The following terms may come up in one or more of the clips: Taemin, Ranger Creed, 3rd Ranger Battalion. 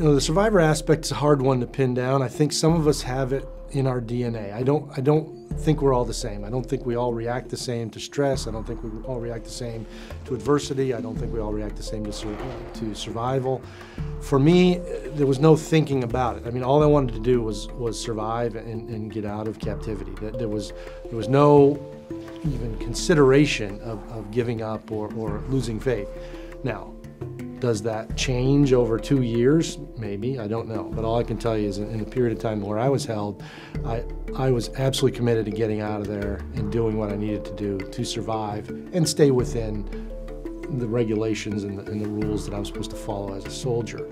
You know, the survivor aspect is a hard one to pin down. I think some of us have it in our DNA. I don't think we're all the same. I don't think we all react the same to stress. I don't think we all react the same to adversity. I don't think we all react the same to survival. For me, there was no thinking about it. I mean, all I wanted to do was survive and get out of captivity. There was no even consideration of giving up or losing faith. Now, does that change over 2 years? Maybe, I don't know. But all I can tell you is in the period of time where I was held, I was absolutely committed to getting out of there and doing what I needed to do to survive and stay within the regulations and the rules that I'm supposed to follow as a soldier.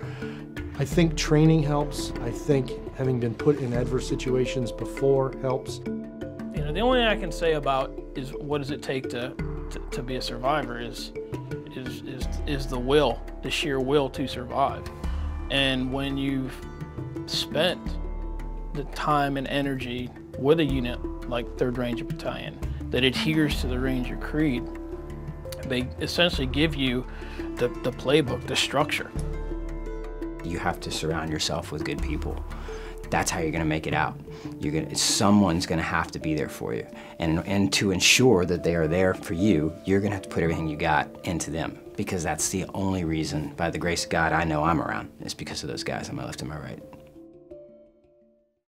I think training helps. I think having been put in adverse situations before helps. You know, the only thing I can say about is what does it take to be a survivor is the will, the sheer will to survive. And when you've spent the time and energy with a unit like 3rd Ranger Battalion that adheres to the Ranger Creed, they essentially give you the playbook, the structure. You have to surround yourself with good people. That's how you're going to make it out. Someone's going to have to be there for you. And to ensure that they are there for you, you're going to have to put everything you got into them, because that's the only reason, by the grace of God, I know I'm around. It's because of those guys on my left and my right.